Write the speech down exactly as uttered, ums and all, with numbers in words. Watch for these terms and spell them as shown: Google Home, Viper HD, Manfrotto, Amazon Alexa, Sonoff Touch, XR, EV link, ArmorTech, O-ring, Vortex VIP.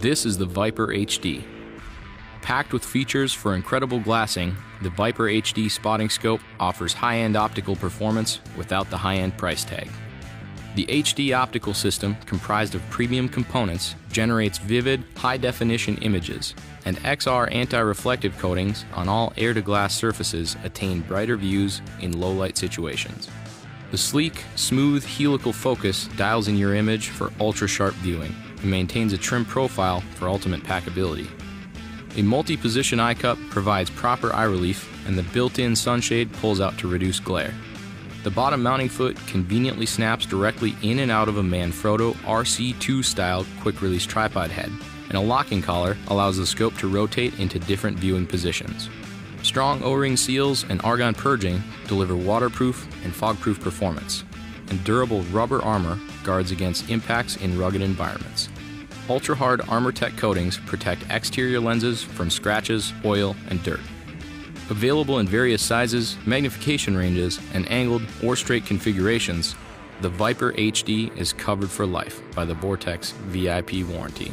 This is the Viper H D. Packed with features for incredible glassing, the Viper H D spotting scope offers high-end optical performance without the high-end price tag. The H D optical system, comprised of premium components, generates vivid, high-definition images, and X R anti-reflective coatings on all air-to-glass surfaces attain brighter views in low-light situations. The sleek, smooth helical focus dials in your image for ultra-sharp viewing and maintains a trim profile for ultimate packability. A multi-position eye cup provides proper eye relief, and the built-in sunshade pulls out to reduce glare. The bottom mounting foot conveniently snaps directly in and out of a Manfrotto R C two style quick-release tripod head, and a locking collar allows the scope to rotate into different viewing positions. Strong O-ring seals and argon purging deliver waterproof and fog-proof performance, and durable rubber armor guards against impacts in rugged environments. Ultra-hard ArmorTech coatings protect exterior lenses from scratches, oil, and dirt. Available in various sizes, magnification ranges, and angled or straight configurations, the Viper H D is covered for life by the Vortex V I P warranty.